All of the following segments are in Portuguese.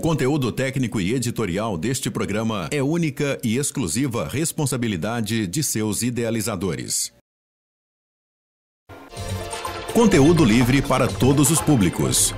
O conteúdo técnico e editorial deste programa é única e exclusiva responsabilidade de seus idealizadores. Conteúdo livre para todos os públicos.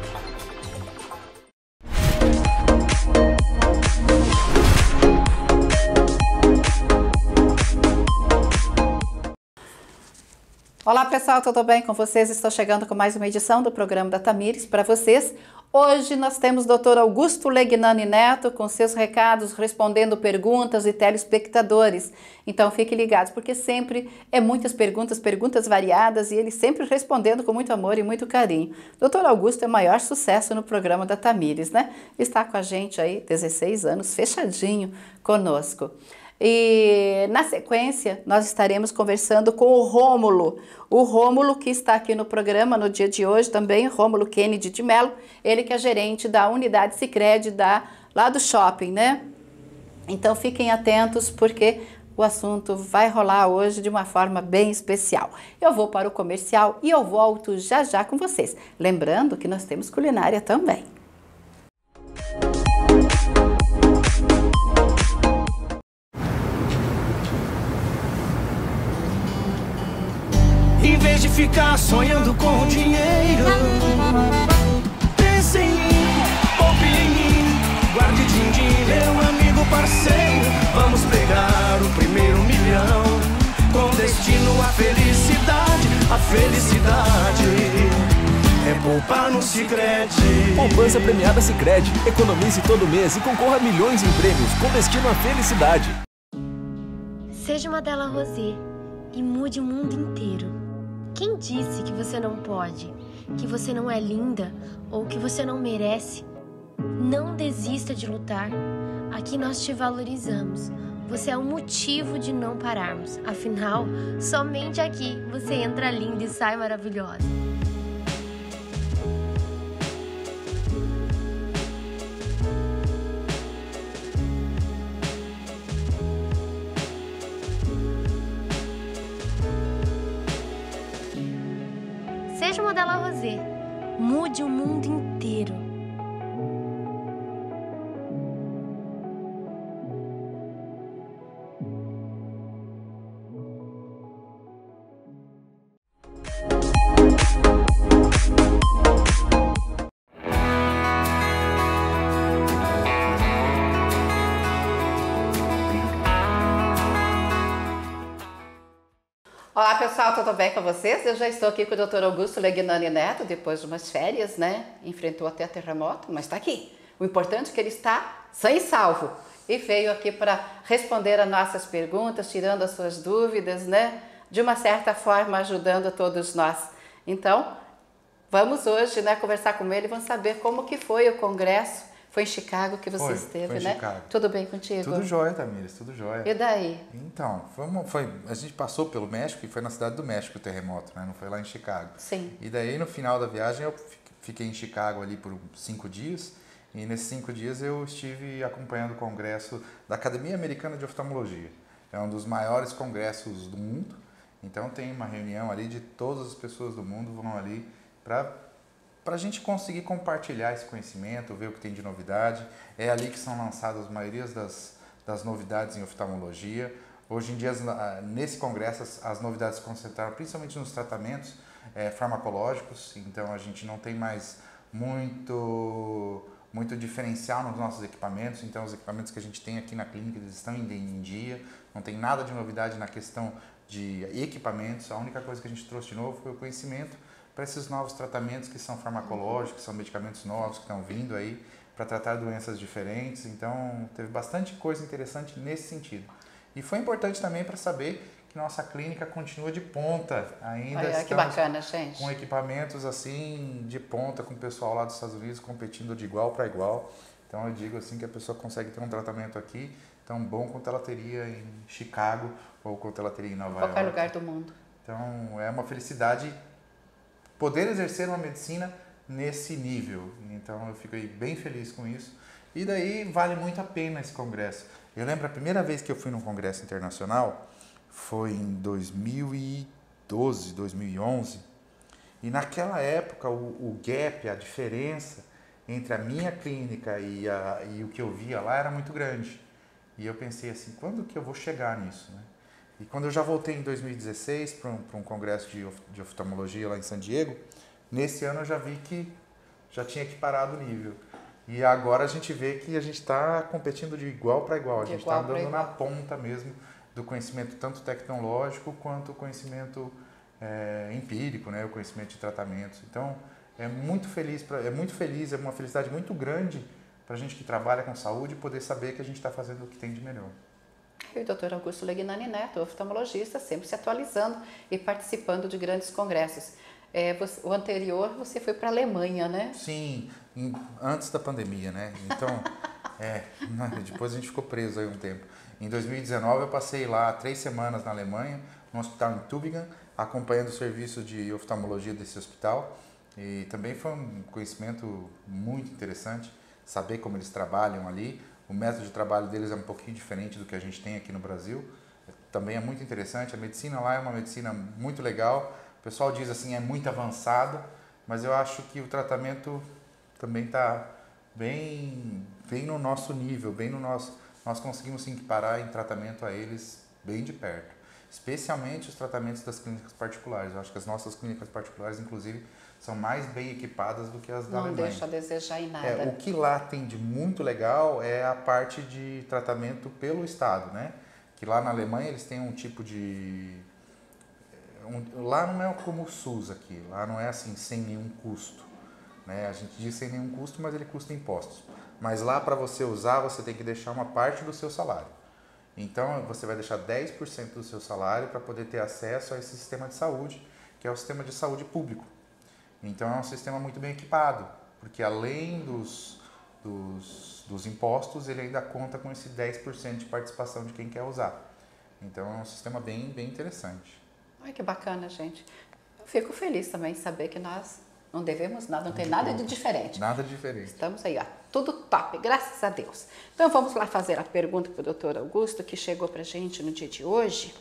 Olá pessoal, tudo bem com vocês? Estou chegando com mais uma edição do programa da Tamires para vocês. Hoje nós temos o Dr. Augusto Legnani Neto com seus recados, respondendo perguntas de telespectadores. Então fiquem ligados, porque sempre é muitas perguntas variadas e ele sempre respondendo com muito amor e muito carinho. Dr. Augusto é o maior sucesso no programa da Tamires, né? Está com a gente aí 16 anos, fechadinho conosco. E na sequência nós estaremos conversando com o Rômulo que está aqui no programa no dia de hoje também, Rômulo Kenedy de Mello, ele que é gerente da unidade Sicredi lá do shopping, né? Então fiquem atentos porque o assunto vai rolar hoje de uma forma bem especial. Eu vou para o comercial e eu volto já já com vocês. Lembrando que nós temos culinária também. Em vez de ficar sonhando com dinheiro, pense em mim, poupe em mim, guarde din-din, meu amigo parceiro. Vamos pegar o primeiro milhão, com destino à felicidade. A felicidade é poupar no Sicredi. Poupança premiada Sicredi. Economize todo mês e concorra a milhões em prêmios, com destino à felicidade. Seja uma Della Rosé e mude o mundo inteiro. Quem disse que você não pode, que você não é linda ou que você não merece? Não desista de lutar. Aqui nós te valorizamos. Você é o motivo de não pararmos. Afinal, somente aqui você entra linda e sai maravilhosa. Seja uma Della Rosé, mude o mundo inteiro. Olá pessoal, tudo bem com vocês? Eu já estou aqui com o Dr. Augusto Legnani Neto, depois de umas férias, né? Enfrentou até terremoto, mas está aqui. O importante é que ele está sã e salvo e veio aqui para responder as nossas perguntas, tirando as suas dúvidas, né? De uma certa forma ajudando todos nós. Então, vamos hoje, né, conversar com ele, vamos saber como que foi o congresso. Foi em Chicago que você esteve, né? Chicago. Tudo bem contigo? Tudo jóia, Tamires, tudo jóia. E daí? Então, a gente passou pelo México e foi na cidade do México o terremoto, né? Não foi lá em Chicago. Sim. E daí, no final da viagem, eu fiquei em Chicago ali por 5 dias. E nesses 5 dias eu estive acompanhando o congresso da Academia Americana de Oftalmologia. É um dos maiores congressos do mundo. Então, tem uma reunião ali de todas as pessoas do mundo vão ali para a gente conseguir compartilhar esse conhecimento, ver o que tem de novidade. É ali que são lançadas a maioria das novidades em oftalmologia. Hoje em dia, nesse congresso, as novidades se concentraram principalmente nos tratamentos farmacológicos. Então, a gente não tem mais muito diferencial nos nossos equipamentos. Então, os equipamentos que a gente tem aqui na clínica, eles estão em dia. Não tem nada de novidade na questão de equipamentos. A única coisa que a gente trouxe de novo foi o conhecimento para esses novos tratamentos que são farmacológicos, que são medicamentos novos que estão vindo aí para tratar doenças diferentes. Então, teve bastante coisa interessante nesse sentido. E foi importante também para saber que nossa clínica continua de ponta ainda. Olha, que bacana, gente. Com equipamentos assim de ponta, com o pessoal lá dos Estados Unidos competindo de igual para igual. Então, eu digo assim que a pessoa consegue ter um tratamento aqui tão bom quanto ela teria em Chicago ou quanto ela teria em Nova York. Qualquer lugar do mundo. Então, é uma felicidade poder exercer uma medicina nesse nível. Então eu fico aí bem feliz com isso. E daí vale muito a pena esse congresso. Eu lembro a primeira vez que eu fui num congresso internacional foi em 2012, 2011. E naquela época o gap, a diferença entre a minha clínica e o que eu via lá era muito grande. E eu pensei assim, quando que eu vou chegar nisso, né? E quando eu já voltei em 2016 para um congresso de oftalmologia lá em San Diego, nesse ano eu já vi que já tinha equiparado o nível. E agora a gente vê que a gente está competindo de igual para igual. A gente está andando na ponta mesmo do conhecimento tanto tecnológico quanto o conhecimento empírico, né? O conhecimento de tratamentos. Então, é uma felicidade muito grande para a gente que trabalha com saúde poder saber que a gente está fazendo o que tem de melhor. E o Dr. Augusto Legnani Neto, oftalmologista, sempre se atualizando e participando de grandes congressos. O anterior, você foi para a Alemanha, né? Sim, antes da pandemia, né? Então, depois a gente ficou preso aí um tempo. Em 2019, eu passei lá 3 semanas na Alemanha, no hospital em Tübingen, acompanhando o serviço de oftalmologia desse hospital. E também foi um conhecimento muito interessante, saber como eles trabalham ali. O método de trabalho deles é um pouquinho diferente do que a gente tem aqui no Brasil. Também é muito interessante. A medicina lá é uma medicina muito legal. O pessoal diz assim, é muito avançado, mas eu acho que o tratamento também está bem no nosso nível, nós conseguimos se equiparar em tratamento a eles bem de perto. Especialmente os tratamentos das clínicas particulares. Eu acho que as nossas clínicas particulares, inclusive, são mais bem equipadas do que as da Alemanha. Não deixa a desejar em nada. O que lá tem de muito legal é a parte de tratamento pelo Estado, né? Que lá na Alemanha eles têm um tipo de... Lá não é como o SUS aqui, lá não é assim sem nenhum custo, né? A gente diz sem nenhum custo, mas ele custa impostos. Mas lá para você usar, você tem que deixar uma parte do seu salário. Então você vai deixar 10% do seu salário para poder ter acesso a esse sistema de saúde, que é o sistema de saúde público. Então é um sistema muito bem equipado, porque além dos impostos, ele ainda conta com esse 10% de participação de quem quer usar. Então é um sistema bem interessante. Ai, que bacana, gente. Eu fico feliz também de saber que nós não devemos nada, não tem nada de diferente. Nada de diferente. Estamos aí, ó, tudo top, graças a Deus. Então vamos lá fazer a pergunta para o doutor Augusto, que chegou para a gente no dia de hoje.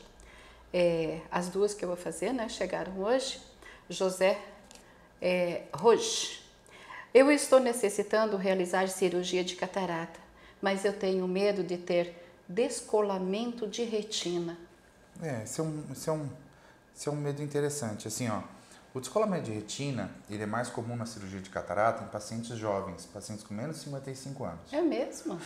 As duas que eu vou fazer, né, chegaram hoje. José Roche. Eu estou necessitando realizar cirurgia de catarata, mas eu tenho medo de ter descolamento de retina. Isso é um medo interessante. Assim, ó, o descolamento de retina, ele é mais comum na cirurgia de catarata em pacientes jovens, pacientes com menos de 55 anos. É mesmo?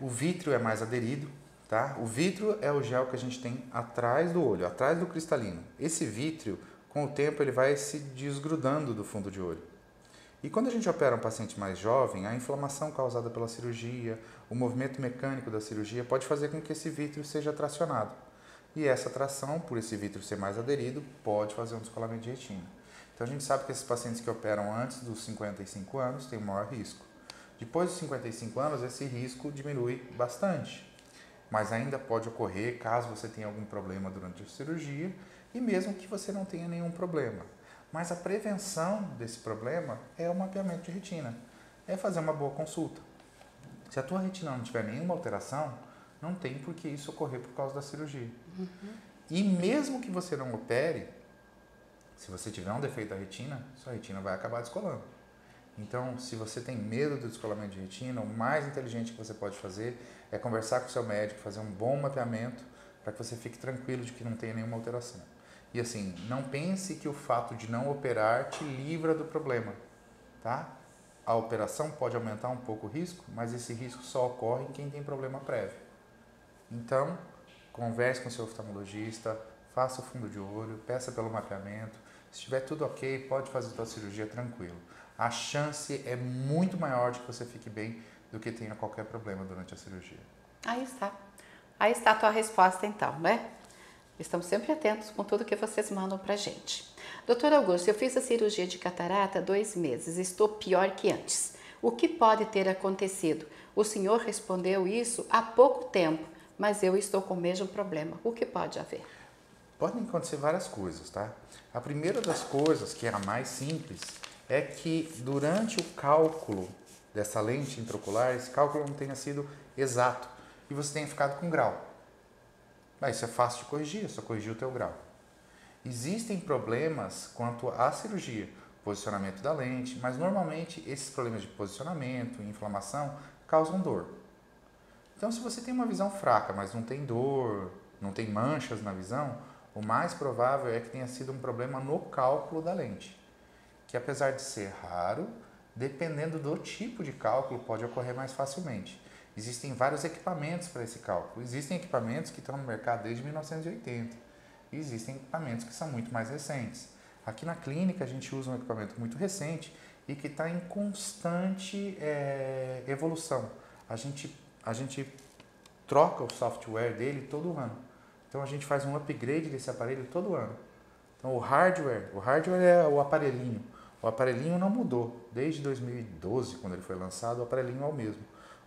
O vítreo é mais aderido, tá? O vítreo é o gel que a gente tem atrás do olho, atrás do cristalino. Esse vítreo, com o tempo, ele vai se desgrudando do fundo de olho. E quando a gente opera um paciente mais jovem, a inflamação causada pela cirurgia, o movimento mecânico da cirurgia pode fazer com que esse vítreo seja tracionado. E essa tração, por esse vítreo ser mais aderido, pode fazer um descolamento de retina. Então a gente sabe que esses pacientes que operam antes dos 55 anos têm o maior risco. Depois dos 55 anos, esse risco diminui bastante. Mas ainda pode ocorrer caso você tenha algum problema durante a cirurgia e mesmo que você não tenha nenhum problema. Mas a prevenção desse problema é o mapeamento de retina. É fazer uma boa consulta. Se a tua retina não tiver nenhuma alteração, não tem por que isso ocorrer por causa da cirurgia. Uhum. E mesmo que você não opere, se você tiver um defeito da retina, sua retina vai acabar descolando. Então, se você tem medo do descolamento de retina, o mais inteligente que você pode fazer é conversar com o seu médico, fazer um bom mapeamento para que você fique tranquilo de que não tenha nenhuma alteração. E assim, não pense que o fato de não operar te livra do problema, tá? A operação pode aumentar um pouco o risco, mas esse risco só ocorre em quem tem problema prévio. Então, converse com seu oftalmologista, faça o fundo de olho, peça pelo mapeamento. Se estiver tudo ok, pode fazer a sua cirurgia tranquilo. A chance é muito maior de que você fique bem do que tenha qualquer problema durante a cirurgia. Aí está. Aí está a tua resposta então, né? Estamos sempre atentos com tudo que vocês mandam pra gente. Doutor Augusto, eu fiz a cirurgia de catarata há 2 meses, estou pior que antes. O que pode ter acontecido? O senhor respondeu isso há pouco tempo, mas eu estou com o mesmo problema. O que pode haver? Podem acontecer várias coisas, tá? A primeira das coisas, que é a mais simples, é que durante o cálculo dessa lente intraocular, esse cálculo não tenha sido exato e você tenha ficado com grau. Mas isso é fácil de corrigir, só corrigir o teu grau. Existem problemas quanto à cirurgia, posicionamento da lente, mas normalmente esses problemas de posicionamento e inflamação causam dor. Então, se você tem uma visão fraca, mas não tem dor, não tem manchas na visão, o mais provável é que tenha sido um problema no cálculo da lente, que apesar de ser raro, dependendo do tipo de cálculo, pode ocorrer mais facilmente. Existem vários equipamentos para esse cálculo. Existem equipamentos que estão no mercado desde 1980 e existem equipamentos que são muito mais recentes. Aqui na clínica a gente usa um equipamento muito recente e que está em constante evolução. A gente troca o software dele todo ano. Então a gente faz um upgrade desse aparelho todo ano. Então o hardware é o aparelhinho. O aparelhinho não mudou. Desde 2012, quando ele foi lançado, o aparelhinho é o mesmo.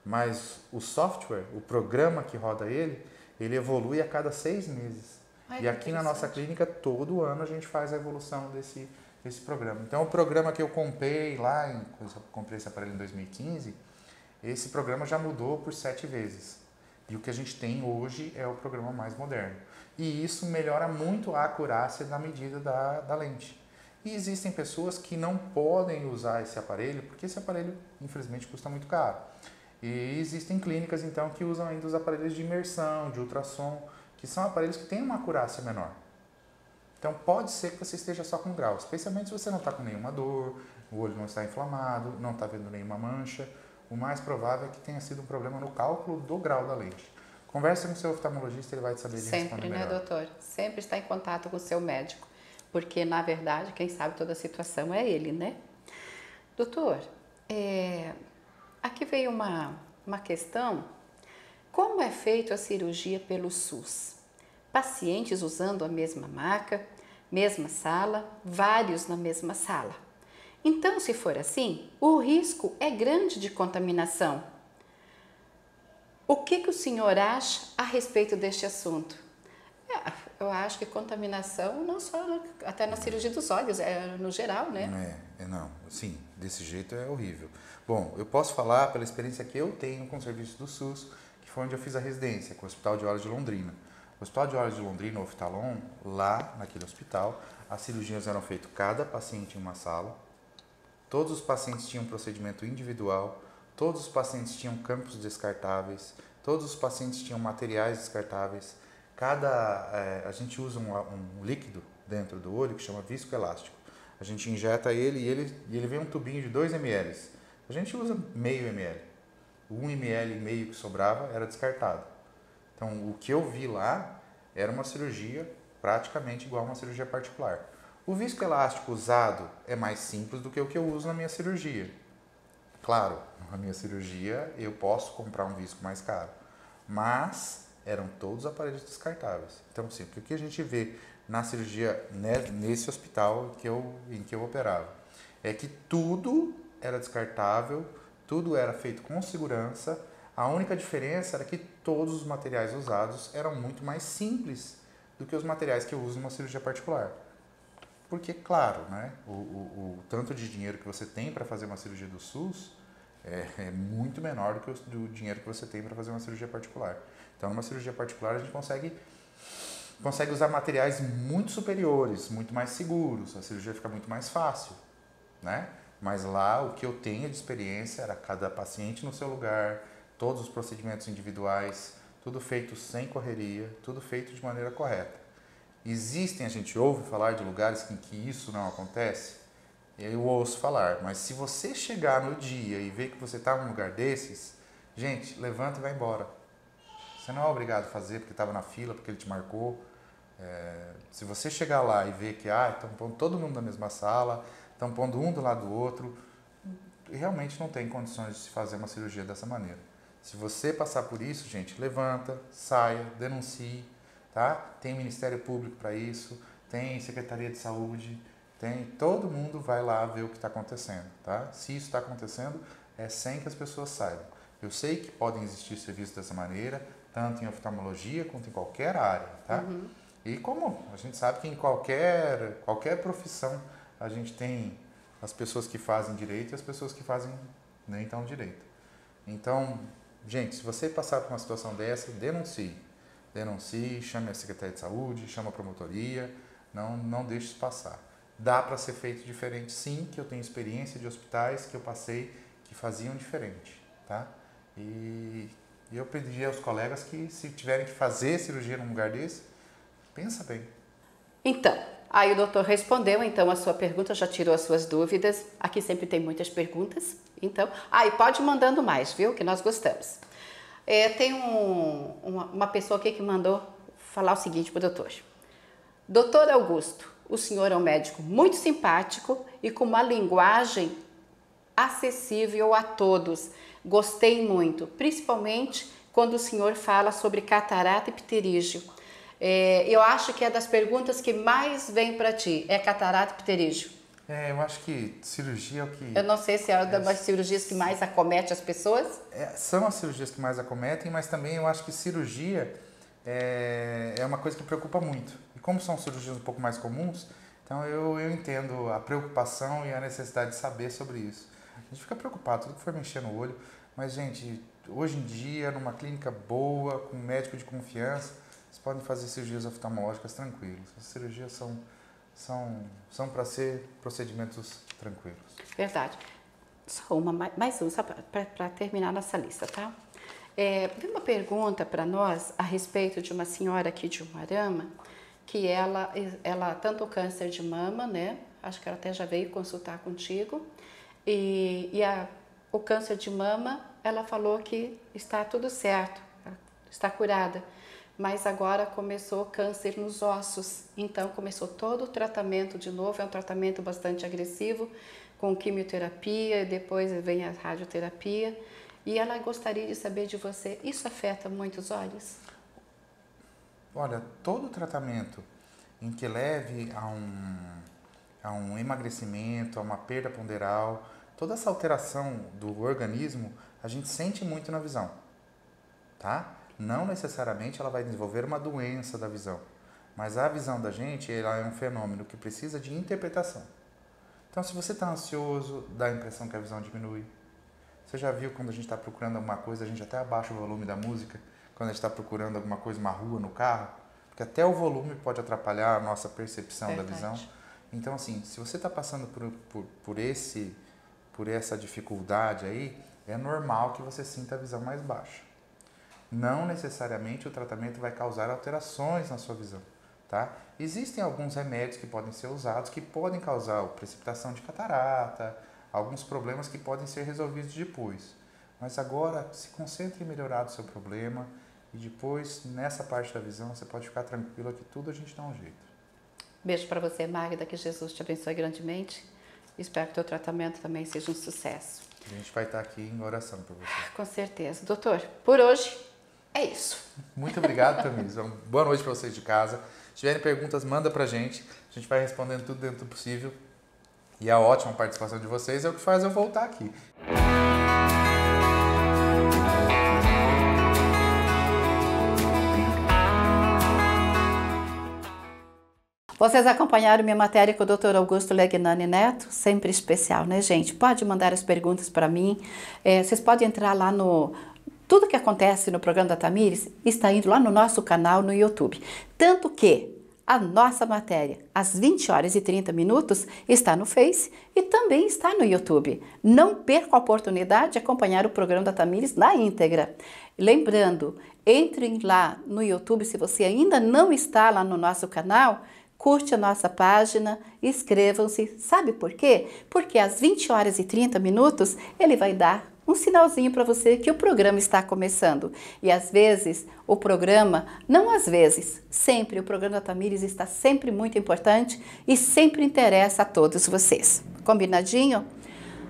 Mas o software, o programa que roda ele evolui a cada 6 meses. Ai, e aqui na nossa clínica, todo ano a gente faz a evolução desse programa. Então, o programa que eu comprei lá, quando eu comprei esse aparelho em 2015, esse programa já mudou por 7 vezes. E o que a gente tem hoje é o programa mais moderno. E isso melhora muito a acurácia da medida da lente. E existem pessoas que não podem usar esse aparelho, porque esse aparelho, infelizmente, custa muito caro. E existem clínicas, então, que usam ainda os aparelhos de imersão, de ultrassom, que são aparelhos que têm uma acurácia menor. Então, pode ser que você esteja só com grau, especialmente se você não está com nenhuma dor, o olho não está inflamado, não está vendo nenhuma mancha. O mais provável é que tenha sido um problema no cálculo do grau da lente. Conversa com o seu oftalmologista, ele vai te saber responder melhor. Sempre, né, doutor? Sempre está em contato com o seu médico, porque, na verdade, quem sabe toda a situação é ele, né? Doutor, aqui veio uma questão: como é feita a cirurgia pelo SUS? Pacientes usando a mesma maca, mesma sala, vários na mesma sala. Então, se for assim, o risco é grande de contaminação. O que o senhor acha a respeito deste assunto? Eu acho que contaminação, não só, até na cirurgia dos olhos, é no geral, né? Não, sim, desse jeito é horrível. Bom, eu posso falar pela experiência que eu tenho com o serviço do SUS, que foi onde eu fiz a residência, com o Hospital de Olhos de Londrina. O Hospital de Olhos de Londrina, o Oftalon, lá naquele hospital, as cirurgias eram feitas cada paciente em uma sala, todos os pacientes tinham um procedimento individual, todos os pacientes tinham campos descartáveis, todos os pacientes tinham materiais descartáveis. A gente usa um líquido dentro do olho que chama viscoelástico. A gente injeta ele e ele vem um tubinho de 2 ml. A gente usa meio ml. 1 ml e meio que sobrava era descartado. Então, o que eu vi lá era uma cirurgia praticamente igual a uma cirurgia particular. O viscoelástico usado é mais simples do que o que eu uso na minha cirurgia. Claro, na minha cirurgia eu posso comprar um visco mais caro, mas eram todos aparelhos descartáveis. Então, sim, o que a gente vê na cirurgia, nesse hospital em que eu operava, é que tudo era descartável, tudo era feito com segurança. A única diferença era que todos os materiais usados eram muito mais simples do que os materiais que eu uso numa cirurgia particular. Porque, claro, né, o tanto de dinheiro que você tem para fazer uma cirurgia do SUS é muito menor do que o dinheiro que você tem para fazer uma cirurgia particular. Então, numa cirurgia particular, a gente consegue usar materiais muito superiores, muito mais seguros, a cirurgia fica muito mais fácil, né? Mas lá, o que eu tenho de experiência era cada paciente no seu lugar, todos os procedimentos individuais, tudo feito sem correria, tudo feito de maneira correta. Existem, a gente ouve falar de lugares em que isso não acontece? Eu ouço falar, mas se você chegar no dia e ver que você está num lugar desses, gente, levanta e vai embora. Você não é obrigado a fazer porque estava na fila, porque ele te marcou. Se você chegar lá e ver que estão pondo todo mundo na mesma sala, estão pondo um do lado do outro, realmente não tem condições de se fazer uma cirurgia dessa maneira. Se você passar por isso, gente, levanta, saia, denuncie, tá? Tem Ministério Público para isso, tem Secretaria de Saúde, todo mundo vai lá ver o que está acontecendo, tá? Se isso está acontecendo, é sem que as pessoas saibam. Eu sei que podem existir serviços dessa maneira, tanto em oftalmologia quanto em qualquer área, tá? Uhum. E como a gente sabe que em qualquer profissão a gente tem as pessoas que fazem direito e as pessoas que fazem nem tão direito. Então, gente, se você passar por uma situação dessa, denuncie. Denuncie, chame a Secretaria de Saúde, chame a promotoria, não deixe isso passar. dá para ser feito diferente sim, que eu tenho experiência de hospitais que eu passei que faziam diferente, tá? E eu pedi aos colegas que se tiverem que fazer cirurgia num lugar desse, pensa bem. Então, aí o doutor respondeu então a sua pergunta, já tirou as suas dúvidas. Aqui sempre tem muitas perguntas, então... Ah, e pode ir mandando mais, viu? Que nós gostamos. É, tem uma pessoa aqui que mandou falar o seguinte para o doutor. Doutor Augusto, o senhor é um médico muito simpático e com uma linguagem acessível a todos. Gostei muito, principalmente quando o senhor fala sobre catarata e pterígio. É, eu acho que é das perguntas que mais vem para ti, é catarata e pterígio. É, eu acho que cirurgia é o que... Eu não sei se é das cirurgias que mais acomete as pessoas. É, são as cirurgias que mais acometem, mas também eu acho que cirurgia é uma coisa que preocupa muito. E como são cirurgias um pouco mais comuns, então eu entendo a preocupação e a necessidade de saber sobre isso. A gente fica preocupado, tudo que for mexer no olho, mas gente, hoje em dia, numa clínica boa, com um médico de confiança, vocês podem fazer cirurgias oftalmológicas tranquilos. As cirurgias são para ser procedimentos tranquilos. Verdade. Só uma, mais um, só para terminar nossa lista, tá? Tem uma pergunta para nós a respeito de uma senhora aqui de Umuarama, que ela tanto câncer de mama, né? Acho que ela até já veio consultar contigo. E o câncer de mama, ela falou que está tudo certo, está curada. Mas agora começou câncer nos ossos, então começou todo o tratamento de novo. É um tratamento bastante agressivo, com quimioterapia, depois vem a radioterapia. E ela gostaria de saber de você, isso afeta muito os olhos? Olha, todo tratamento em que leve a um emagrecimento, a uma perda ponderal, toda essa alteração do organismo, a gente sente muito na visão, tá? Não necessariamente ela vai desenvolver uma doença da visão, mas a visão da gente, ela é um fenômeno que precisa de interpretação. Então, se você está ansioso, dá a impressão que a visão diminui. Você já viu quando a gente está procurando alguma coisa, a gente até abaixa o volume da música, quando a gente está procurando alguma coisa, uma rua, no carro, porque até o volume pode atrapalhar a nossa percepção da visão. Então, assim, se você está passando por essa dificuldade aí, é normal que você sinta a visão mais baixa. Não necessariamente o tratamento vai causar alterações na sua visão, tá? Existem alguns remédios que podem ser usados que podem causar precipitação de catarata, alguns problemas que podem ser resolvidos depois. Mas agora, se concentre em melhorar o seu problema e depois, nessa parte da visão, você pode ficar tranquilo que tudo a gente dá um jeito. Beijo para você, Magda, que Jesus te abençoe grandemente. Espero que o teu tratamento também seja um sucesso. A gente vai estar aqui em oração por você. Com certeza. Doutor, por hoje é isso. Muito obrigado, Tamires. Boa noite para vocês de casa. Se tiverem perguntas, manda para gente. A gente vai respondendo tudo dentro do possível. E a ótima participação de vocês é o que faz eu voltar aqui. Vocês acompanharam minha matéria com o Dr. Augusto Legnani Neto, sempre especial, né, gente? Pode mandar as perguntas para mim, vocês podem entrar lá no... Tudo que acontece no programa da Tamires está indo lá no nosso canal no YouTube. Tanto que a nossa matéria, às 20h30, está no Face e também está no YouTube. Não perca a oportunidade de acompanhar o programa da Tamires na íntegra. Lembrando, entrem lá no YouTube, se você ainda não está lá no nosso canal... Curte a nossa página, inscrevam-se. Sabe por quê? Porque às 20h30 ele vai dar um sinalzinho para você que o programa está começando. E às vezes o programa, não às vezes, sempre o programa da Tamires está sempre muito importante e sempre interessa a todos vocês. Combinadinho?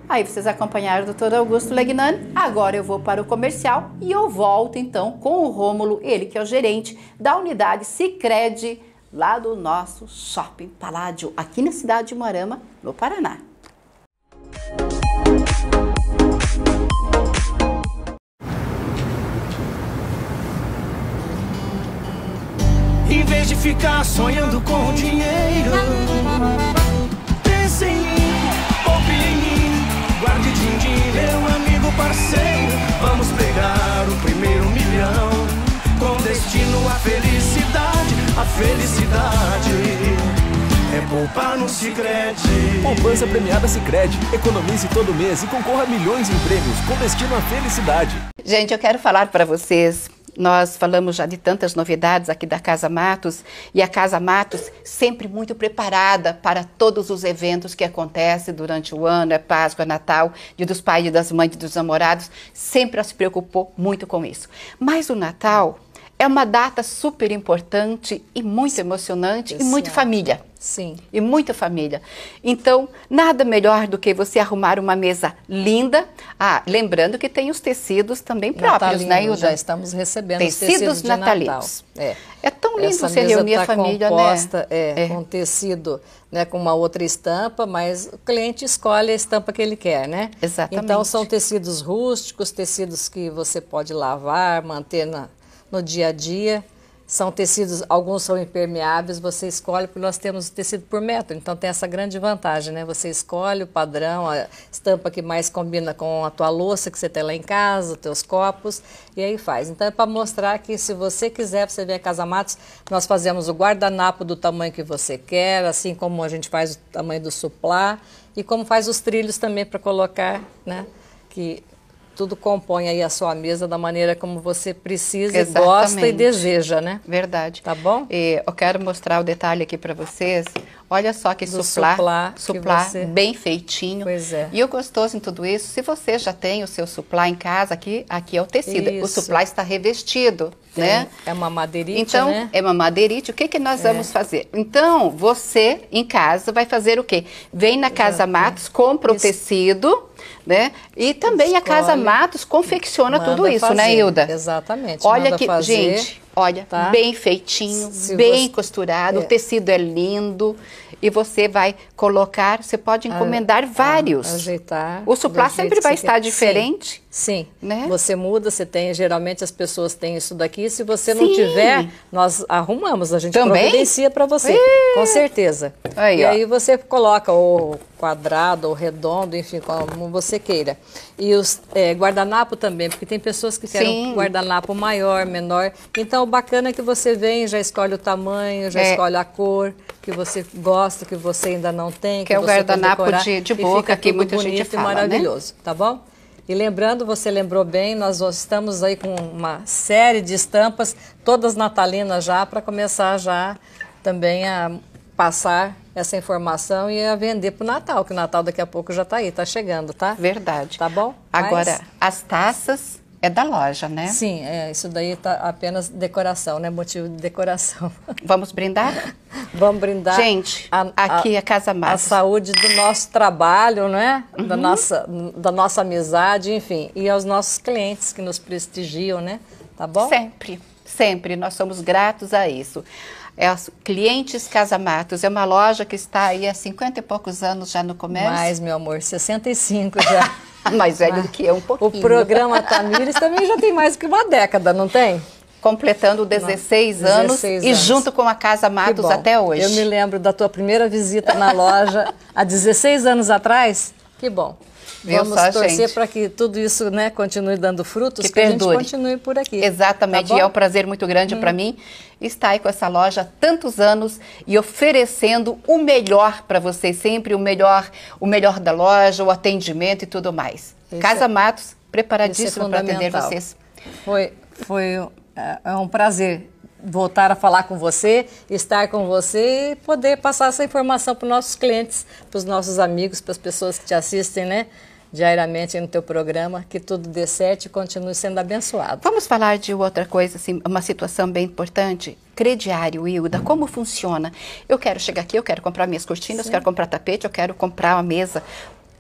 Aí vocês acompanharam o Dr. Augusto Legnani, agora eu vou para o comercial e eu volto então com o Rômulo, ele que é o gerente da unidade Sicredi, lá do nosso Shopping Palladium, aqui na cidade de Umuarama, no Paraná. Em vez de ficar sonhando com dinheiro, pense em mim, poupe em mim, guarde din-din, meu amigo parceiro, vamos pegar o primeiro milhão. Com destino à felicidade, a felicidade é Poupa no Sicredi. Poupança premiada Sicredi. Economize todo mês e concorra a milhões em prêmios com destino à felicidade. Gente, eu quero falar para vocês. Nós falamos já de tantas novidades aqui da Casa Matos, e a Casa Matos sempre muito preparada para todos os eventos que acontecem durante o ano, é Páscoa, é Natal, Dia dos Pais, Dia das Mães, Dia dos Namorados, sempre ela se preocupou muito com isso. Mas o Natal é uma data super importante e muito emocionante e muito família. Sim. E muita família. Então, nada melhor do que você arrumar uma mesa linda. Ah, lembrando que tem os tecidos também próprios, né, Hilda? Já estamos recebendo tecidos natalinos. É. É tão lindo você reunir a família, composta, né? É, com tecido, né, com uma outra estampa, mas o cliente escolhe a estampa que ele quer, né? Exatamente. Então, são tecidos rústicos, tecidos que você pode lavar, manter no dia a dia. São tecidos, alguns são impermeáveis, você escolhe, porque nós temos o tecido por metro, então tem essa grande vantagem, né? Você escolhe o padrão, a estampa que mais combina com a tua louça que você tem lá em casa, os teus copos, e aí faz. Então é para mostrar que se você quiser, você vem a Casa Matos, nós fazemos o guardanapo do tamanho que você quer, assim como a gente faz o tamanho do suplá, e como faz os trilhos também para colocar, né? Que tudo compõe aí a sua mesa da maneira como você precisa, exatamente, gosta e deseja, né? Verdade. Tá bom? E eu quero mostrar o detalhe aqui para vocês. Olha só que suplá você... bem feitinho. Pois é. E o gostoso em tudo isso, se você já tem o seu suplá em casa, aqui é o tecido. Isso. O suplá está revestido, tem, né? É uma madeirite, então, né? É uma madeirite. O que que nós vamos fazer? Então, você em casa vai fazer o quê? Vem na Casa Matos, compra o tecido... né? E também escolhe, a Casa Matos confecciona tudo isso, fazer, né, Hilda? Exatamente. Olha que, gente, olha, tá? Bem feitinho, bem costurado, o tecido é lindo. E você vai colocar, você pode encomendar vários. Ajeitar. O suplá sempre vai estar diferente. Sim, né? Você muda, você tem, geralmente as pessoas têm isso daqui. Se você não tiver, nós arrumamos, a gente também providencia para você, com certeza. Aí, e aí você coloca o quadrado, ou redondo, enfim, como você queira. E os guardanapo também, porque tem pessoas que querem um guardanapo maior, menor. Então, o bacana é que você vem, já escolhe o tamanho, já escolhe a cor que você gosta, que você ainda não tem. Que é o guardanapo de boca, que muita gente fala, e maravilhoso, né? Tá bom? E lembrando, você lembrou bem, nós estamos aí com uma série de estampas, todas natalinas já, para começar já também a passar essa informação e a vender para o Natal, que o Natal daqui a pouco já está aí, está chegando, tá? Verdade. Tá bom? Agora, as taças... é da loja, né? Sim, isso daí tá apenas decoração, né? Motivo de decoração. Vamos brindar? Vamos brindar. Gente, aqui é Casa Matos. A saúde do nosso trabalho, né? Uhum. Da nossa amizade, enfim. E aos nossos clientes que nos prestigiam, né? Tá bom? Sempre, sempre. Nós somos gratos a isso. Clientes Casa Matos, é uma loja que está aí há 50 e poucos anos já no comércio. Mais, meu amor, 65 já. Mais velho do que eu, um pouquinho. O programa Tamires também já tem mais que uma década, não tem? Completando 16 anos e junto com a Casa Matos até hoje. Eu me lembro da tua primeira visita na loja há 16 anos atrás. Que bom. Vamos torcer para que tudo isso, né, continue dando frutos, que a gente continue por aqui. Exatamente, tá, e é um prazer muito grande para mim estar aí com essa loja há tantos anos e oferecendo o melhor para vocês, sempre o melhor da loja, o atendimento e tudo mais. Isso. Casa Matos, preparadíssima para atender vocês. É um prazer voltar a falar com você, estar com você e poder passar essa informação para os nossos clientes, para os nossos amigos, para as pessoas que te assistem, né? Diariamente no teu programa, que tudo dê certo e continue sendo abençoado. Vamos falar de outra coisa, assim, uma situação bem importante. Crediário, Hilda, como funciona? Eu quero chegar aqui, eu quero comprar minhas cortinas, eu quero comprar tapete, eu quero comprar uma mesa.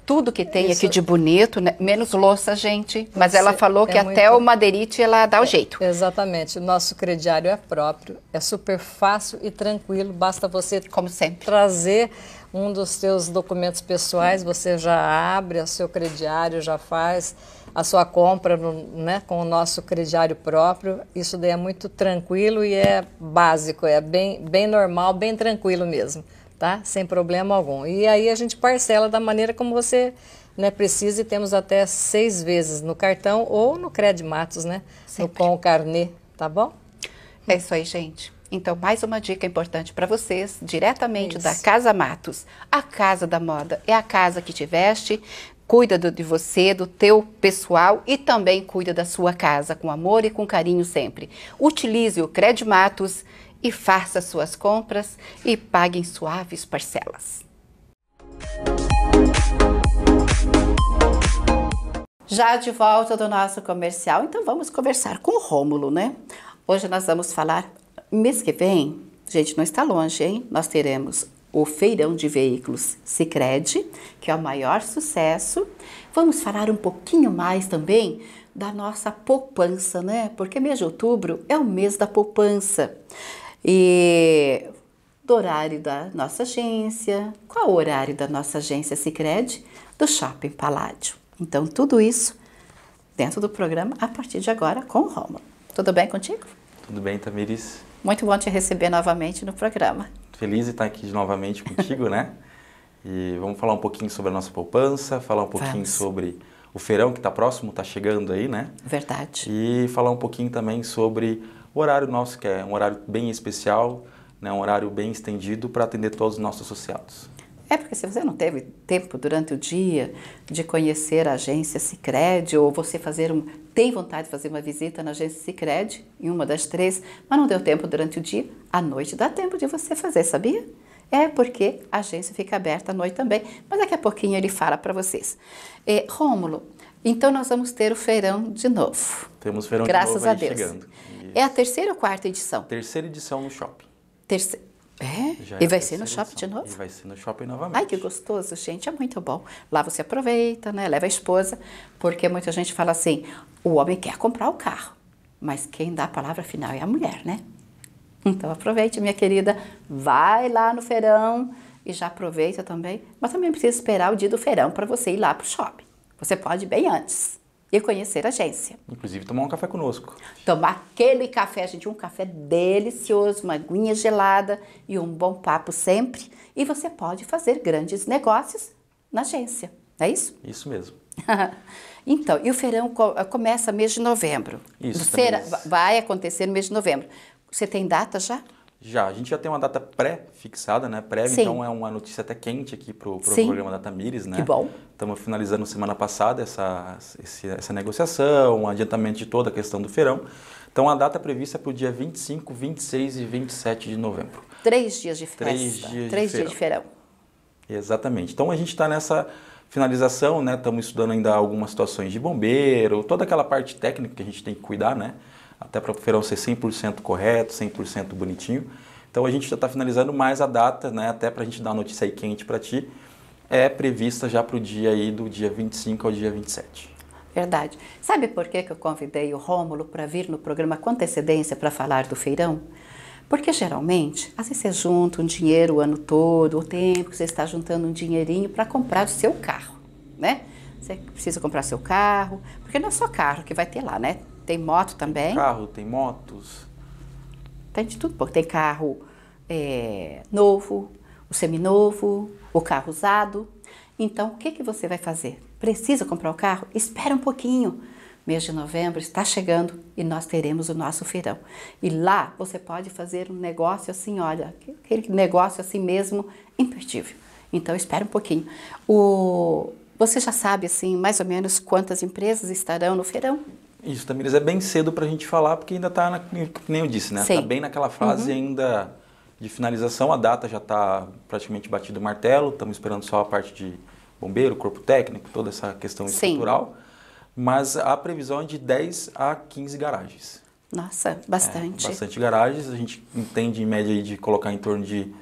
Tudo que tem aqui de bonito, né? Menos louça, gente. Mas ela falou que até o madeirite, ela dá o jeito. Exatamente. O nosso crediário é próprio, é super fácil e tranquilo. Basta você, como sempre, trazer um dos seus documentos pessoais. Você já abre o seu crediário, já faz a sua compra, né, com o nosso crediário próprio. Isso daí é muito tranquilo e é básico, é bem normal, bem tranquilo mesmo. Tá? Sem problema algum. E aí a gente parcela da maneira como você, né, precisa, e temos até 6 vezes no cartão ou no Crédito Matos, né? Com o carnê, tá bom? É isso aí, gente. Então, mais uma dica importante para vocês, diretamente da Casa Matos. A casa da moda é a casa que te veste, cuida de você, do teu pessoal e também cuida da sua casa, com amor e com carinho sempre. Utilize o Cred Matos e faça suas compras e pague em suaves parcelas. Já de volta do nosso comercial, então vamos conversar com o Rômulo, né? Hoje nós vamos falar... Mês que vem, gente, não está longe, hein? Nós teremos o Feirão de Veículos Sicredi, que é o maior sucesso. Vamos falar um pouquinho mais também da nossa poupança, né? Porque mês de outubro é o mês da poupança. E do horário da nossa agência, qual o horário da nossa agência Sicredi? Do Shopping Palladium. Então, tudo isso dentro do programa a partir de agora com o Rômulo. Tudo bem contigo? Tudo bem, Tamires? Muito bom te receber novamente no programa. Feliz de estar aqui novamente contigo, né? E vamos falar um pouquinho sobre a nossa poupança, falar um pouquinho sobre o feirão que está próximo, está chegando aí, né? Verdade. E falar um pouquinho também sobre o horário nosso, que é um horário bem especial, né? Um horário bem estendido para atender todos os nossos associados. É porque se você não teve tempo durante o dia de conhecer a agência Sicredi, ou você tem vontade de fazer uma visita na agência Sicredi, em uma das três, mas não deu tempo durante o dia, à noite dá tempo de você fazer, sabia? É porque a agência fica aberta à noite também, mas daqui a pouquinho ele fala para vocês. Rômulo, então nós vamos ter o feirão de novo. Temos o feirão de novo aí chegando. É a terceira ou quarta edição? Terceira edição no shopping. Terceira. É? E vai ser no shopping de novo? E vai ser no shopping novamente. Ai, que gostoso, gente, é muito bom. Lá você aproveita, né? Leva a esposa, porque muita gente fala assim, o homem quer comprar o carro, mas quem dá a palavra final é a mulher, né? Então aproveite, minha querida, vai lá no feirão e já aproveita também, mas também precisa esperar o dia do feirão para você ir lá pro shopping. Você pode ir bem antes e conhecer a agência. Inclusive tomar um café conosco. Tomar aquele café, gente, um café delicioso, uma aguinha gelada e um bom papo sempre. E você pode fazer grandes negócios na agência, não é isso? Isso mesmo. Então, e o feirão começa mês de novembro. Isso. Vai acontecer no mês de novembro. Você tem data já? Já, a gente já tem uma data pré-fixada, né? Prévia, então é uma notícia até quente aqui para o programa da Tamires, né? Que bom. Estamos finalizando semana passada essa negociação, um adiantamento de toda a questão do feirão. Então, a data prevista é para o dia 25, 26 e 27 de novembro. 3 dias de festa. 3 dias de feirão. Exatamente. Então, a gente está nessa finalização, né? Estamos estudando ainda algumas situações de bombeiro, toda aquela parte técnica que a gente tem que cuidar, né? Até para o feirão ser 100% correto, 100% bonitinho. Então, a gente já está finalizando mais a data, né? Até para a gente dar uma notícia aí quente para ti. É prevista já para o dia aí do dia 25 ao dia 27. Verdade. Sabe por que eu convidei o Rômulo para vir no programa com antecedência para falar do feirão? Porque geralmente, às vezes você junta um dinheiro o ano todo, o tempo que você está juntando um dinheirinho para comprar o seu carro, né? Você precisa comprar seu carro, porque não é só carro que vai ter lá, né? Tem moto também. Tem carro, tem motos. Tem de tudo. Tem carro novo, o seminovo, o carro usado. Então, o que, que você vai fazer? Precisa comprar o carro? Espera um pouquinho. Mês de novembro está chegando e nós teremos o nosso feirão. E lá você pode fazer um negócio assim, olha, aquele negócio assim mesmo, imperdível. Então, espera um pouquinho. Você já sabe, assim, mais ou menos quantas empresas estarão no feirão? Isso, Tamires, é bem cedo para a gente falar, porque ainda está, nem eu disse, né? Está bem naquela fase ainda de finalização, a data já está praticamente batido o martelo, estamos esperando só a parte de bombeiro, corpo técnico, toda essa questão estrutural, mas a previsão é de 10 a 15 garagens. Nossa, bastante. É, bastante garagens, a gente entende em média de colocar em torno de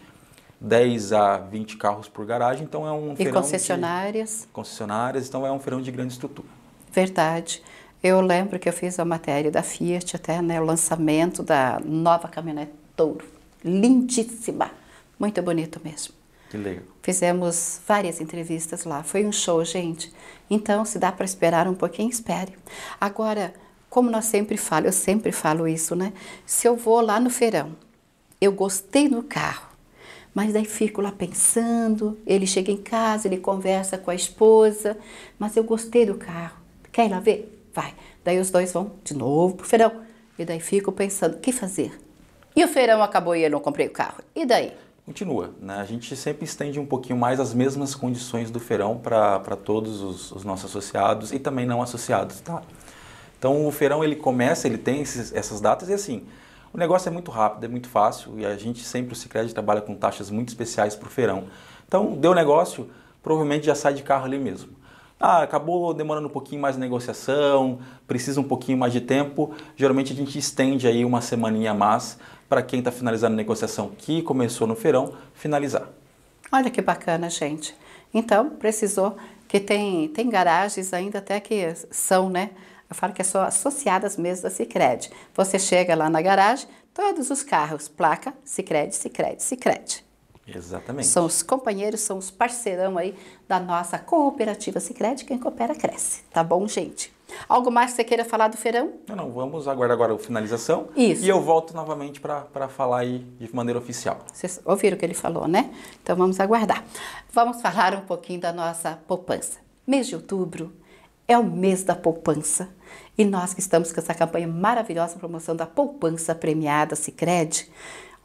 10 a 20 carros por garagem, então é um feirão concessionárias. Concessionárias, então é um feirão de grande estrutura. Verdade. Eu lembro que eu fiz a matéria da Fiat, até, né, o lançamento da nova caminhonete Toro. Lindíssima. Muito bonito mesmo. Que legal. Fizemos várias entrevistas lá. Foi um show, gente. Então, se dá para esperar um pouquinho, espere. Agora, como eu sempre falo isso, né? Se eu vou lá no feirão, eu gostei do carro, mas daí fico lá pensando, ele chega em casa, ele conversa com a esposa, mas eu gostei do carro. Quer ir lá ver? Vai. Daí os dois vão de novo pro feirão. E daí fico pensando, o que fazer? E o feirão acabou e eu não comprei o carro. E daí? Continua, né? A gente sempre estende um pouquinho mais as mesmas condições do feirão para todos os nossos associados e também não associados, tá? Então o feirão ele começa, ele tem essas datas e assim, o negócio é muito rápido, é muito fácil e a gente sempre, o Sicredi trabalha com taxas muito especiais para o feirão. Então deu negócio, provavelmente já sai de carro ali mesmo. Ah, acabou demorando um pouquinho mais a negociação, precisa um pouquinho mais de tempo, geralmente a gente estende aí uma semaninha a mais para quem está finalizando a negociação que começou no feirão, finalizar. Olha que bacana, gente. Então, precisou que tem garagens ainda até que são, né? Eu falo que é só associadas mesmo da Sicredi. Você chega lá na garagem, todos os carros, placa, Sicredi, Sicredi, Sicredi. Exatamente. São os companheiros, são os parceirão aí da nossa cooperativa Sicredi, quem coopera cresce, tá bom, gente? Algo mais que você queira falar do feirão? Não, vamos aguardar agora a finalização. Isso. E eu volto novamente para falar aí de maneira oficial. Vocês ouviram o que ele falou, né? Então vamos aguardar. Vamos falar um pouquinho da nossa poupança. Mês de outubro é o mês da poupança. E nós que estamos com essa campanha maravilhosa, promoção da poupança premiada Sicredi.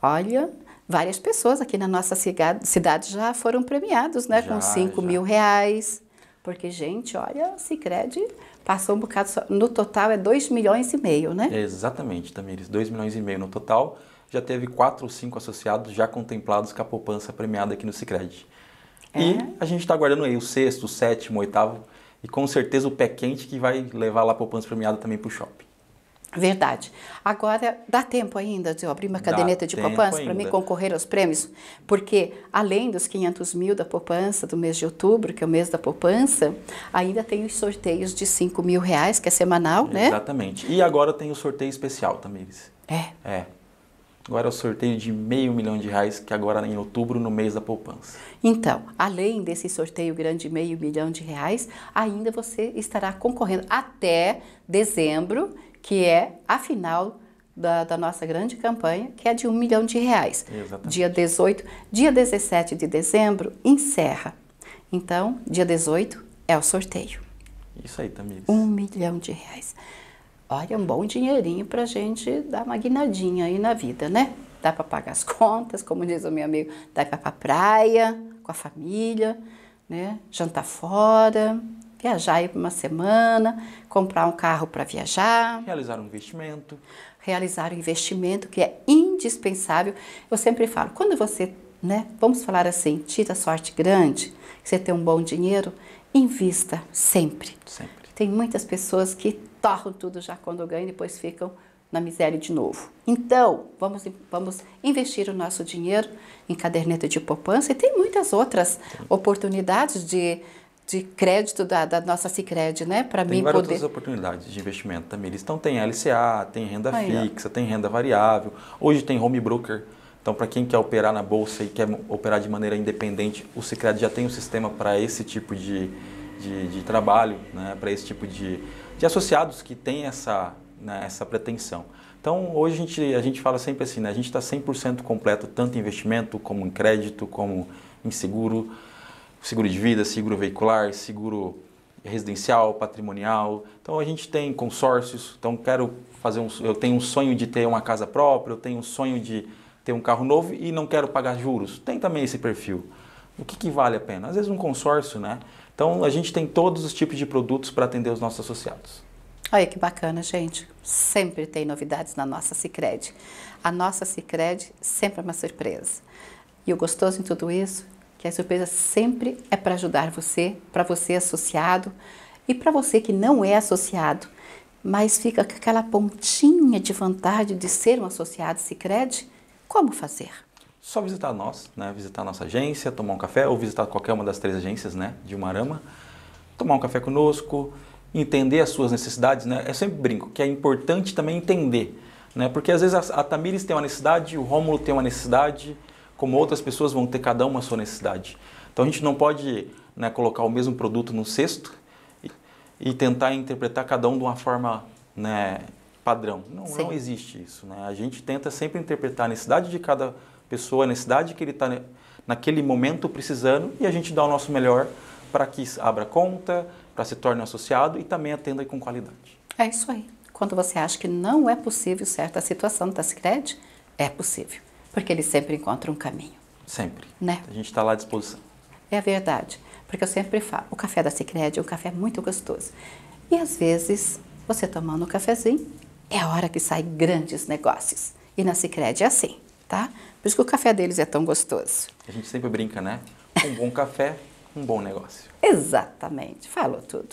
Olha, várias pessoas aqui na nossa cidade já foram premiados, né? Já, com 5 mil reais. Porque, gente, olha, o Sicredi passou um bocado, no total é 2 milhões e meio, né? Exatamente, Tamires, 2 milhões e meio no total, já teve 4 ou 5 associados já contemplados com a poupança premiada aqui no Sicredi. É. E a gente está aguardando aí o 6º, 7º, 8º e com certeza o pé quente que vai levar lá a poupança premiada também para o shopping. Verdade. Agora, dá tempo ainda de eu abrir uma caderneta de poupança para mim concorrer aos prêmios? Porque, além dos 500 mil da poupança do mês de outubro, que é o mês da poupança, ainda tem os sorteios de 5 mil reais, que é semanal, né? Exatamente. E agora tem o sorteio especial, Tamires. É. Agora é o sorteio de R$500 mil, que agora em outubro, no mês da poupança. Então, além desse sorteio grande de R$500 mil, ainda você estará concorrendo até dezembro, que é a final da nossa grande campanha, que é de R$1 milhão. Exatamente. Dia 17 de dezembro, encerra. Então, dia 18 é o sorteio. Isso aí, Tamires. R$1 milhão. Olha, um bom dinheirinho pra gente dar uma guinadinha aí na vida, né? Dá pra pagar as contas, como diz o meu amigo, dá pra ir pra praia, com a família, né? Jantar fora, viajar aí por uma semana, comprar um carro para viajar. Realizar um investimento. Realizar um investimento que é indispensável. Eu sempre falo, quando você, né, vamos falar assim, tira sorte grande, você tem um bom dinheiro, invista sempre. Sempre. Tem muitas pessoas que torram tudo já quando ganham e depois ficam na miséria de novo. Então, vamos investir o nosso dinheiro em caderneta de poupança e tem muitas outras oportunidades de crédito da nossa Sicredi, né? Para mim poder... Tem várias outras oportunidades de investimento, Tamires. Então tem LCA, tem renda fixa, tem renda variável. Hoje tem home broker. Então para quem quer operar na bolsa e quer operar de maneira independente, o Sicredi já tem um sistema para esse tipo de trabalho, né? Para esse tipo de associados que tem essa pretensão. Então hoje a gente fala sempre assim, né? A gente está 100% completo, tanto em investimento, como em crédito, como em seguro. Seguro de vida, seguro veicular, seguro residencial, patrimonial. Então a gente tem consórcios. Então eu tenho um sonho de ter uma casa própria, eu tenho um sonho de ter um carro novo e não quero pagar juros. Tem também esse perfil. O que vale a pena? Às vezes um consórcio, né? Então a gente tem todos os tipos de produtos para atender os nossos associados. Olha que bacana, gente. Sempre tem novidades na nossa Sicredi. A nossa Sicredi sempre é uma surpresa. E o gostoso em tudo isso, que a surpresa sempre é para ajudar você, para você associado e para você que não é associado, mas fica com aquela pontinha de vontade de ser um associado Sicredi, como fazer? Só visitar nós, né? Visitar a nossa agência, tomar um café ou visitar qualquer uma das 3 agências, né? De Umuarama, tomar um café conosco, entender as suas necessidades, né? Eu sempre brinco que é importante também entender, né? Porque às vezes a Tamires tem uma necessidade, o Rômulo tem uma necessidade, como outras pessoas vão ter cada uma a sua necessidade. Então a gente não pode, né, colocar o mesmo produto num cesto e tentar interpretar cada um de uma forma, né, padrão. Não existe isso, né? A gente tenta sempre interpretar a necessidade de cada pessoa, a necessidade que ele está naquele momento precisando e a gente dá o nosso melhor para que abra conta, para se torne um associado e também atenda com qualidade. É isso aí. Quando você acha que não é possível certa situação da Sicredi, É possível, porque ele sempre encontra um caminho. Sempre. Né? A gente está lá à disposição. É verdade, porque eu sempre falo, o café da Sicredi é um café muito gostoso. E às vezes, você tomando um cafezinho, é a hora que saem grandes negócios. E na Sicredi é assim, tá? Por isso que o café deles é tão gostoso. A gente sempre brinca, né? Um bom café, um bom negócio. Exatamente, falou tudo.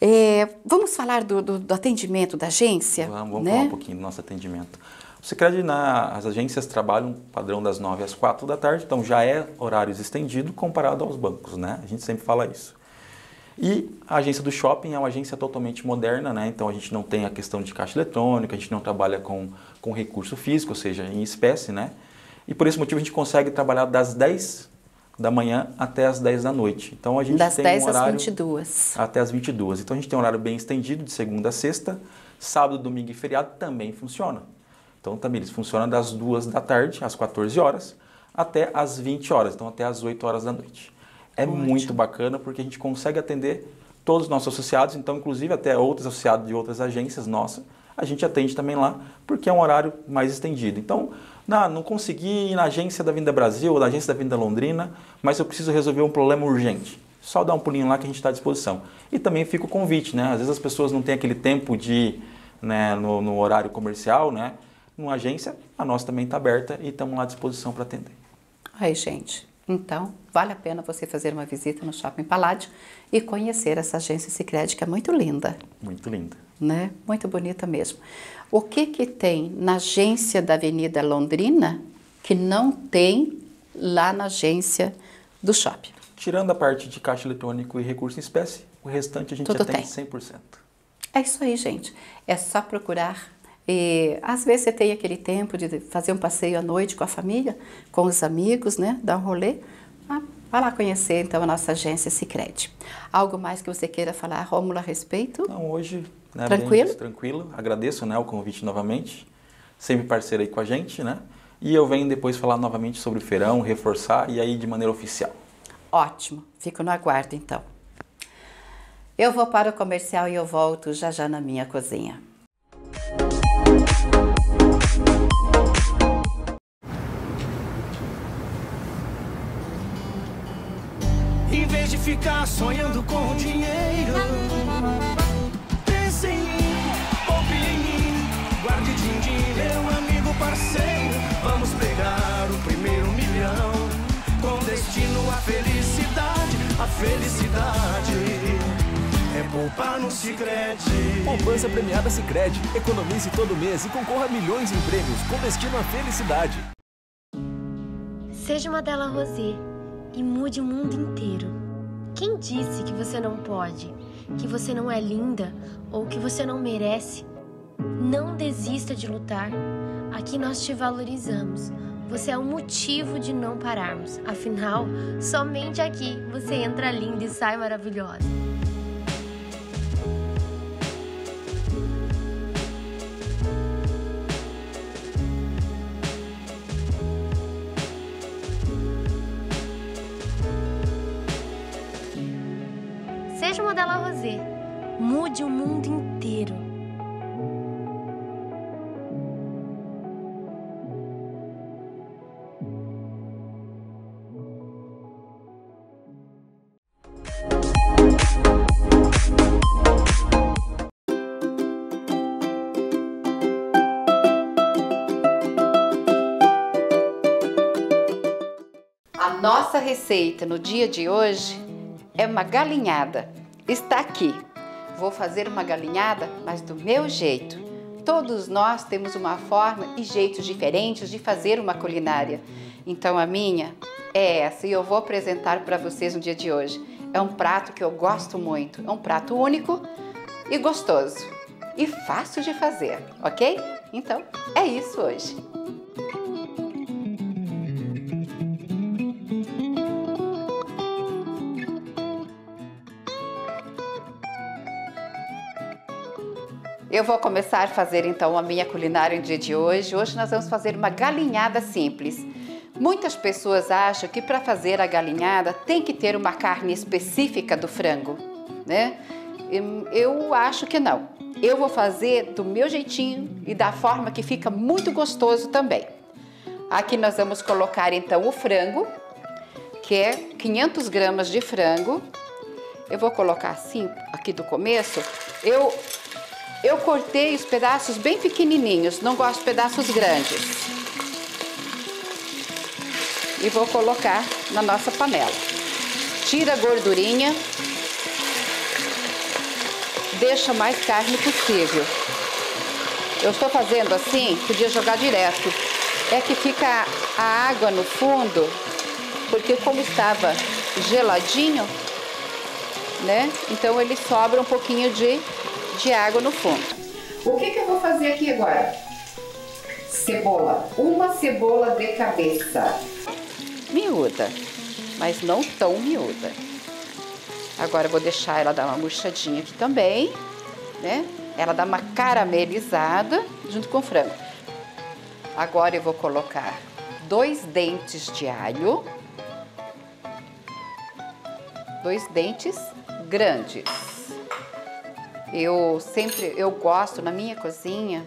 É, vamos falar do atendimento da agência? Vamos né? falar um pouquinho do nosso atendimento. O Sicredi, as agências trabalham padrão das 9 às 4 da tarde, então já é horários estendido comparado aos bancos, né? A gente sempre fala isso. E a agência do shopping é uma agência totalmente moderna, né? Então a gente não tem a questão de caixa eletrônica, a gente não trabalha com recurso físico, ou seja, em espécie, né? E por esse motivo a gente consegue trabalhar das 10 da manhã até as 10 da noite. Então a gente das tem 10 um horário às 22. Até as 22. Então a gente tem um horário bem estendido de segunda a sexta, sábado, domingo e feriado também funciona. Então, Tamires, funciona das 2 da tarde, às 14 horas, até às 20 horas, então até às 8 horas da noite. É muito bacana porque a gente consegue atender todos os nossos associados, então inclusive até outros associados de outras agências nossas, a gente atende também lá porque é um horário mais estendido. Então, não consegui ir na agência da Vinda Brasil ou na agência da Vinda Londrina, mas eu preciso resolver um problema urgente. Só dá um pulinho lá que a gente está à disposição. E também fica o convite, né? Às vezes as pessoas não têm aquele tempo de ir né, no horário comercial, né? Numa agência, a nossa também está aberta e estamos lá à disposição para atender. Aí, gente, então vale a pena você fazer uma visita no Shopping Palladium e conhecer essa agência Sicredi, que é muito linda. Muito linda. Né? Muito bonita mesmo. O que tem na agência da Avenida Londrina que não tem lá na agência do shopping? Tirando a parte de caixa eletrônico e recurso em espécie, o restante a gente atende 100%. É isso aí, gente. É só procurar. E às vezes você tem aquele tempo de fazer um passeio à noite com a família, com os amigos, né? Dar um rolê. Vai lá conhecer então a nossa agência Sicredi. Algo mais que você queira falar, Rômulo, a respeito? Não, hoje, né, tranquilo? Bem, tranquilo. Agradeço né, o convite novamente, sempre parceiro aí com a gente, né? E eu venho depois falar novamente sobre o feirão, reforçar e aí de maneira oficial. Ótimo, fico no aguardo então. Eu vou para o comercial e eu volto já já na minha cozinha. Em vez de ficar sonhando com dinheiro, pense em mim, poupe em mim, guarde din-din, meu amigo parceiro. Vamos pegar o primeiro milhão, com destino à felicidade, a felicidade. É poupar no Sicredi. Poupança premiada Sicredi. Economize todo mês e concorra a milhões em prêmios com destino à felicidade. Seja uma Della Rosé e mude o mundo inteiro. Quem disse que você não pode? Que você não é linda ou que você não merece? Não desista de lutar. Aqui nós te valorizamos. Você é o motivo de não pararmos. Afinal, somente aqui você entra linda e sai maravilhosa. Della Rosé, mude o mundo inteiro. A nossa receita no dia de hoje é uma galinhada. Está aqui. Vou fazer uma galinhada, mas do meu jeito. Todos nós temos uma forma e jeitos diferentes de fazer uma culinária. Então a minha é essa e eu vou apresentar para vocês no dia de hoje. É um prato que eu gosto muito. É um prato único e gostoso. E fácil de fazer, ok? Então é isso hoje. Eu vou começar a fazer então a minha culinária no dia de hoje. Hoje nós vamos fazer uma galinhada simples. Muitas pessoas acham que para fazer a galinhada tem que ter uma carne específica do frango, né? Eu acho que não. Eu vou fazer do meu jeitinho e da forma que fica muito gostoso também. Aqui nós vamos colocar então o frango, que é 500 gramas de frango. Eu vou colocar assim, aqui do começo. Eu cortei os pedaços bem pequenininhos, não gosto de pedaços grandes. E vou colocar na nossa panela. Tira a gordurinha. Deixa mais carne possível. Eu estou fazendo assim, podia jogar direto. É que fica a água no fundo, porque como estava geladinho, né? Então ele sobra um pouquinho de água no fundo. O que eu vou fazer aqui agora? Cebola. Uma cebola de cabeça. Miúda, mas não tão miúda. Agora eu vou deixar ela dar uma murchadinha aqui também, né? Ela dá uma caramelizada junto com o frango. Agora eu vou colocar 2 dentes de alho. 2 dentes grandes. Eu gosto, na minha cozinha,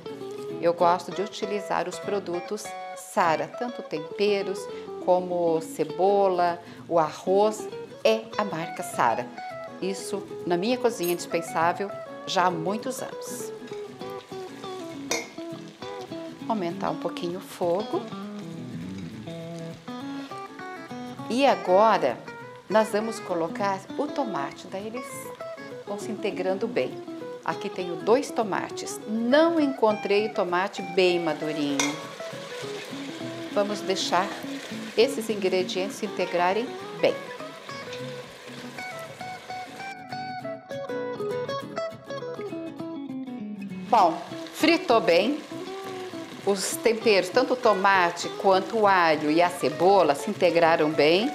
eu gosto de utilizar os produtos Sara, tanto temperos como cebola, o arroz, é a marca Sara. Isso, na minha cozinha, é indispensável já há muitos anos. Aumentar um pouquinho o fogo. E agora, nós vamos colocar o tomate, daí eles vão se integrando bem. Aqui tenho 2 tomates. Não encontrei tomate bem madurinho. Vamos deixar esses ingredientes se integrarem bem. Bom, fritou bem, os temperos, tanto o tomate quanto o alho e a cebola se integraram bem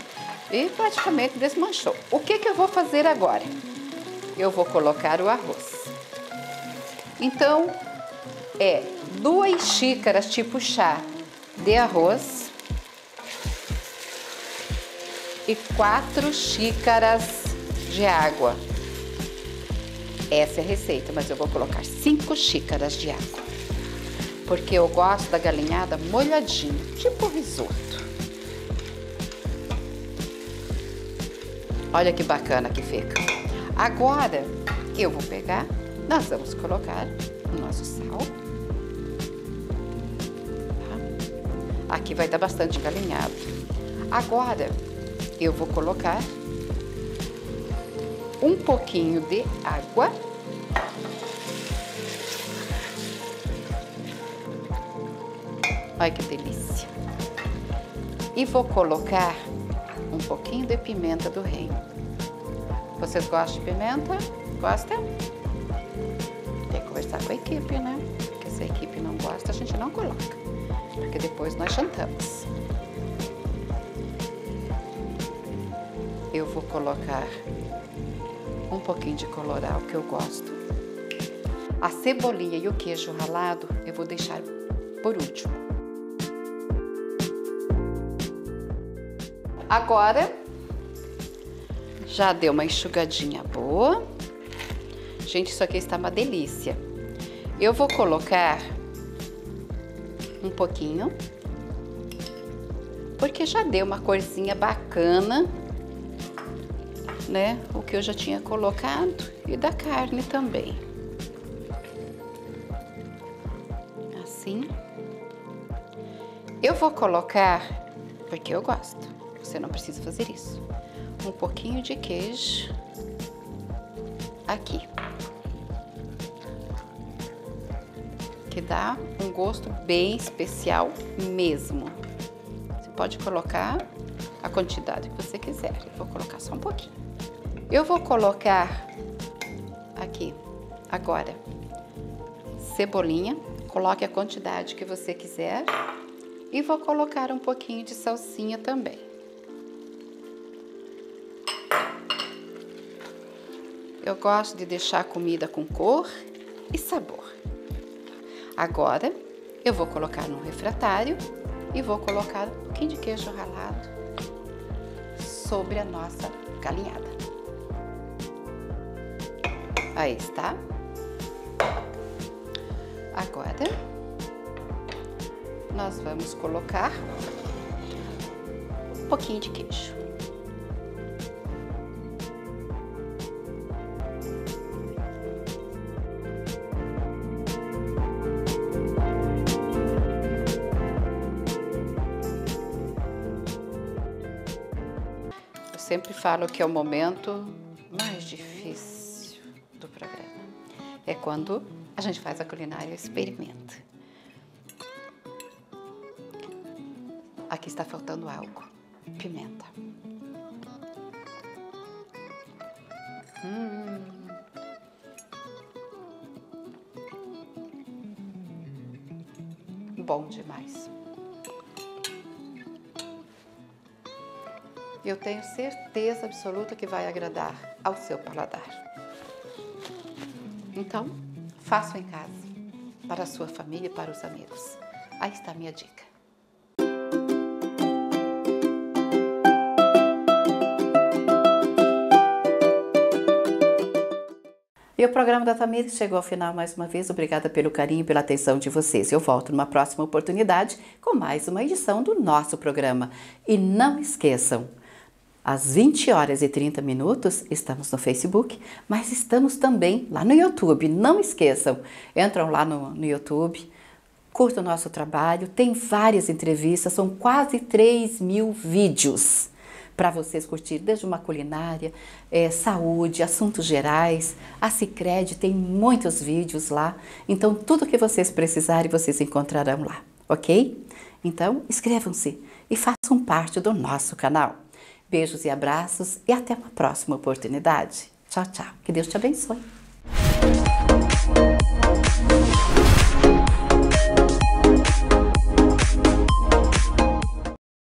e praticamente desmanchou. O que eu vou fazer agora? Eu vou colocar o arroz. Então, é 2 xícaras tipo chá de arroz e 4 xícaras de água. Essa é a receita, mas eu vou colocar 5 xícaras de água, porque eu gosto da galinhada molhadinha, tipo risoto. Olha que bacana que fica. Agora, eu vou pegar, nós vamos colocar o nosso sal. Tá? Aqui vai dar bastante galinhada. Agora, eu vou colocar um pouquinho de água. Olha que delícia. E vou colocar um pouquinho de pimenta do reino. Vocês gostam de pimenta? Gostam? Tem que conversar com a equipe, né? Porque se a equipe não gosta, a gente não coloca. Porque depois nós jantamos. Eu vou colocar um pouquinho de colorau, que eu gosto. A cebolinha e o queijo ralado eu vou deixar por último. Agora, já deu uma enxugadinha boa. Gente, isso aqui está uma delícia. Eu vou colocar um pouquinho, porque já deu uma corzinha bacana, né? O que eu já tinha colocado e da carne também. Assim. Eu vou colocar, porque eu gosto, você não precisa fazer isso, um pouquinho de queijo aqui. Que dá um gosto bem especial mesmo. Você pode colocar a quantidade que você quiser. Eu vou colocar só um pouquinho. Eu vou colocar aqui, agora, cebolinha, coloque a quantidade que você quiser e vou colocar um pouquinho de salsinha também. Eu gosto de deixar a comida com cor e sabor. Agora, eu vou colocar no refratário e vou colocar um pouquinho de queijo ralado sobre a nossa galinhada. Aí está. Agora, nós vamos colocar um pouquinho de queijo. Eu sempre falo que é o momento mais difícil do programa. É quando a gente faz a culinária e experimenta. Aqui está faltando algo. Pimenta. Bom demais. Eu tenho certeza absoluta que vai agradar ao seu paladar. Então, façam em casa, para a sua família e para os amigos. Aí está a minha dica. E o programa da Tamires chegou ao final mais uma vez. Obrigada pelo carinho e pela atenção de vocês. Eu volto numa próxima oportunidade com mais uma edição do nosso programa. E não esqueçam, às 20h30 estamos no Facebook, mas estamos também lá no YouTube. Não esqueçam, entram lá no YouTube, curtam o nosso trabalho, tem várias entrevistas, são quase 3.000 vídeos para vocês curtirem, desde uma culinária, saúde, assuntos gerais. A Sicredi tem muitos vídeos lá, então tudo que vocês precisarem vocês encontrarão lá, ok? Então inscrevam-se e façam parte do nosso canal. Beijos e abraços e até uma próxima oportunidade. Tchau, tchau. Que Deus te abençoe.